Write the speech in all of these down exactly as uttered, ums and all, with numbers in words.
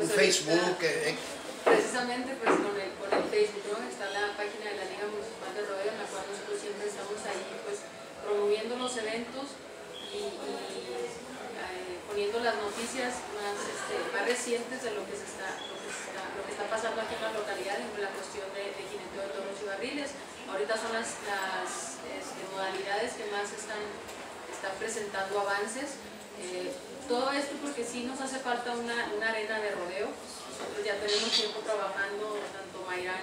pues Facebook. Eh, precisamente pues con el, con el Facebook, ¿no? Está la página de la Liga Municipal de Rodeo, en la cual nosotros siempre estamos ahí pues promoviendo los eventos y, y eh, poniendo las noticias más, este, más recientes de lo que, se está, lo, que se está, lo que está pasando aquí en la localidad en la cuestión de, de jineteo de toros y barriles. Ahorita son las, las este, modalidades que más están, están presentando avances. Eh, todo esto porque sí nos hace falta una, una arena de rodeo. Nosotros ya tenemos tiempo trabajando, tanto Mayral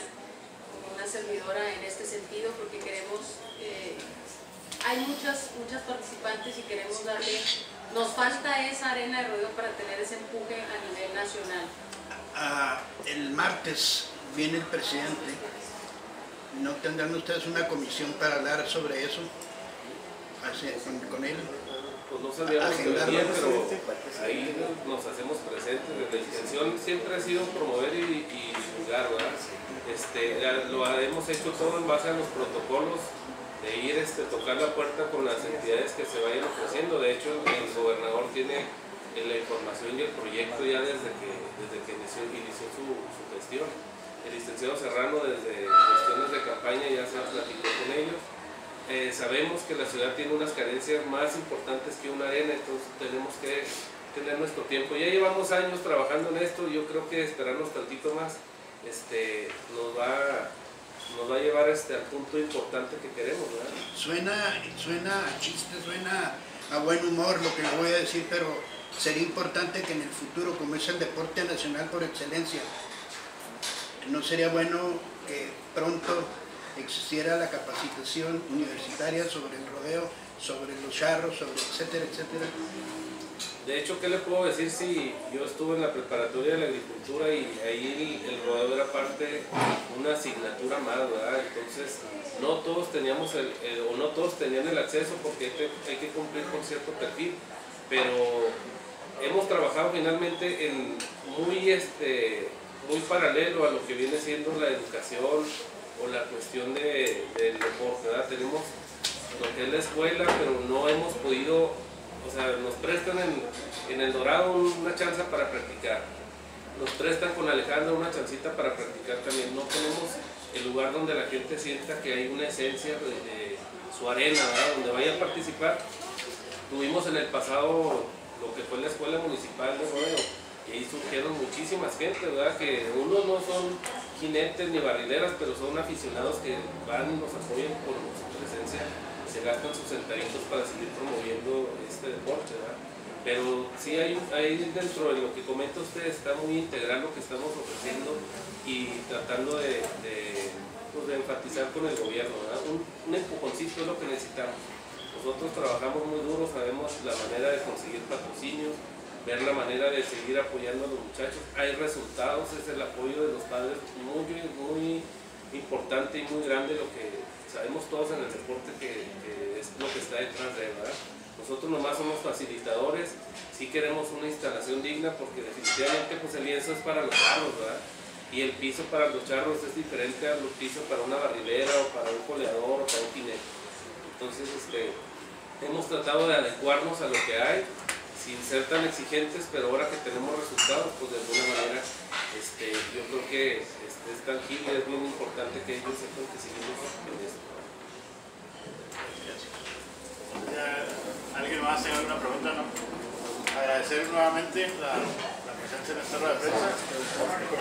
como una servidora, en este sentido, porque queremos, eh, hay muchas, muchas participantes y queremos darle, nos falta esa arena de rodeo para tener ese empuje a nivel nacional. Ah, el martes viene el presidente, ¿no tendrán ustedes una comisión para hablar sobre eso? Así, con, con él. Pues no sabíamos que venían, pero ahí nos hacemos presentes. La intención siempre ha sido promover y, y divulgar, ¿verdad? Este, lo hemos hecho todo en base a los protocolos de ir a este, tocar la puerta con las entidades que se vayan ofreciendo. De hecho, el gobernador tiene la información y el proyecto ya desde que, desde que inició, inició su, su gestión. El licenciado Serrano, desde cuestiones de campaña, ya se ha platicado con ellos. Eh, sabemos que la ciudad tiene unas carencias más importantes que una arena, entonces tenemos que tener nuestro tiempo. Ya llevamos años trabajando en esto, yo creo que esperarnos tantito más este, nos, va, nos va a llevar este, al punto importante que queremos, ¿verdad? Suena, suena a chiste, suena a buen humor lo que les voy a decir, pero sería importante que en el futuro, como es el deporte nacional por excelencia, no sería bueno que pronto existiera la capacitación universitaria sobre el rodeo, sobre los charros, sobre etcétera, etcétera. De hecho, ¿qué le puedo decir si yo estuve en la preparatoria de la agricultura y ahí el rodeo era parte, una asignatura más, ¿verdad? Entonces, no todos teníamos el, el, o no todos tenían el acceso porque hay que, hay que cumplir con cierto perfil, pero hemos trabajado finalmente en muy, este, muy paralelo a lo que viene siendo la educación, o la cuestión de, del deporte, ¿verdad? Tenemos lo que es la escuela, pero no hemos podido, o sea, nos prestan en, en el Dorado una chanza para practicar, nos prestan con Alejandro una chancita para practicar también, no tenemos el lugar donde la gente sienta que hay una esencia de, de su arena, ¿verdad? Donde vaya a participar. Tuvimos en el pasado lo que fue la escuela municipal de Rodeo, y ahí surgieron muchísimas gente, ¿verdad? Que unos no son jinetes ni barrileras, pero son aficionados que van y nos apoyan por su presencia, se gastan sus centavitos para seguir promoviendo este deporte, ¿verdad? Pero sí hay, hay dentro de lo que comenta usted, está muy integral lo que estamos ofreciendo y tratando de, de, pues de enfatizar con el gobierno, ¿verdad? Un, un empujoncito es lo que necesitamos. Nosotros trabajamos muy duro, sabemos la manera de conseguir patrocinios, ver la manera de seguir apoyando a los muchachos. Hay resultados, es el apoyo de los padres muy, muy importante y muy grande, lo que sabemos todos en el deporte que, que es lo que está detrás de él, ¿verdad? Nosotros nomás somos facilitadores, sí queremos una instalación digna porque definitivamente pues el lienzo es para los charros, ¿verdad? Y el piso para los charros es diferente al piso para una barrilera o para un coleador o para un jinete. Entonces este, hemos tratado de adecuarnos a lo que hay, sin ser tan exigentes, pero ahora que tenemos resultados, pues de alguna manera este, yo creo que este, es tangible, es muy importante que ellos sepan que seguimos en esto. Gracias. ¿Alguien más hace alguna pregunta? No. Agradecer nuevamente la, la presencia en esta rueda de prensa.